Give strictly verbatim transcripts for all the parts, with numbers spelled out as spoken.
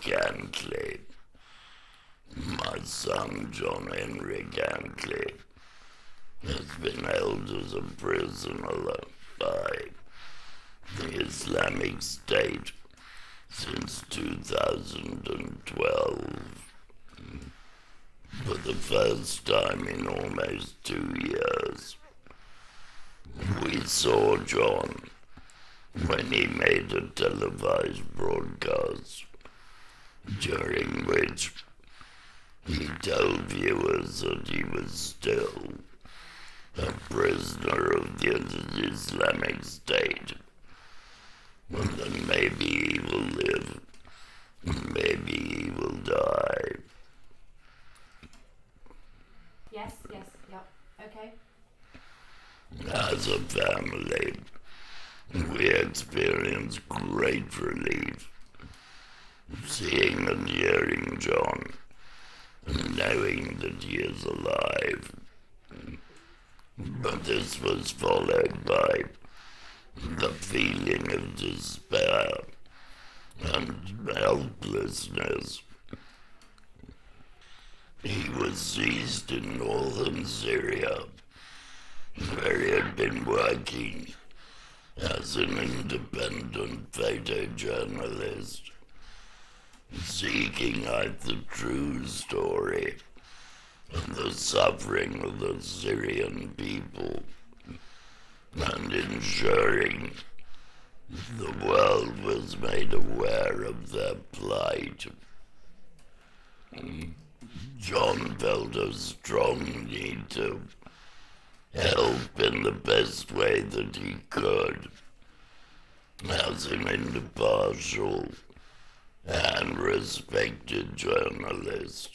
Cantlie. My son, John Henry Cantlie, has been held as a prisoner by the Islamic State since two thousand twelve. For the first time in almost two years, we saw John when he made a televised broadcast, during which he told viewers that he was still a prisoner of the Islamic State, and that maybe he will live, maybe he will die. Yes, yes, yep, okay. As a family, we experience great relief seeing and hearing John, knowing that he is alive. But this was followed by the feeling of despair and helplessness. He was seized in northern Syria, where he had been working as an independent photojournalist, seeking out the true story of the suffering of the Syrian people and ensuring the world was made aware of their plight. John felt a strong need to help in the best way that he could, as an impartial and respected journalist.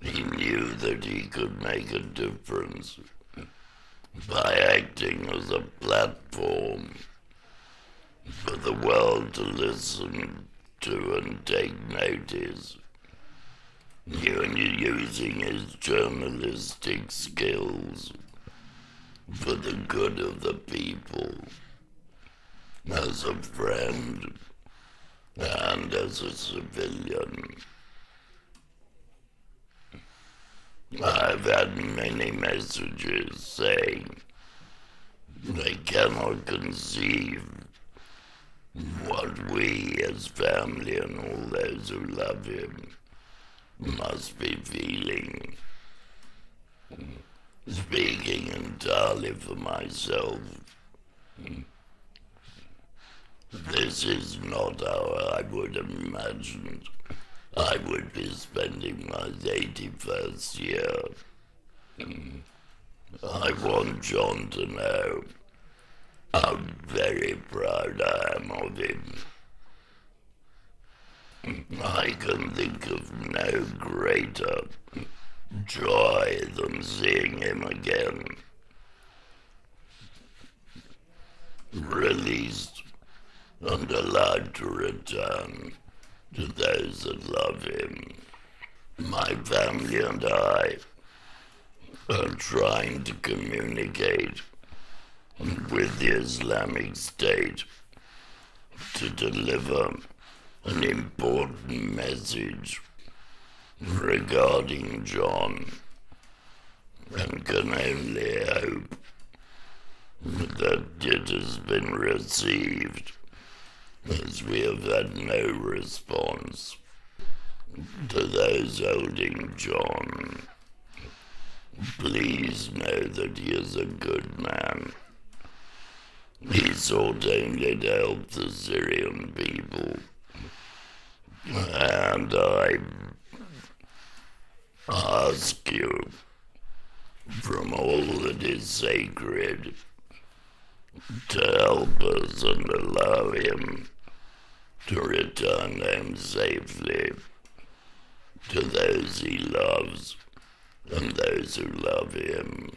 He knew that he could make a difference by acting as a platform for the world to listen to and take notice. He was using his journalistic skills for the good of the people, as a friend and as a civilian. I've had many messages saying they cannot conceive what we as family and all those who love him must be feeling. Speaking entirely for myself, this is not how I would have imagined I would be spending my eighty-first year. I want John to know how very proud I am of him. I can think of no greater joy than seeing him again, released and allowed to return to those that love him. My family and I are trying to communicate with the Islamic State to deliver an important message regarding John, and can only hope that it has been received, as we have had no response to those holding John. Please know that he is a good man. He sought only to help the Syrian people, and I ask you, from all that is sacred, to help us and allow him to return home safely to those he loves and those who love him.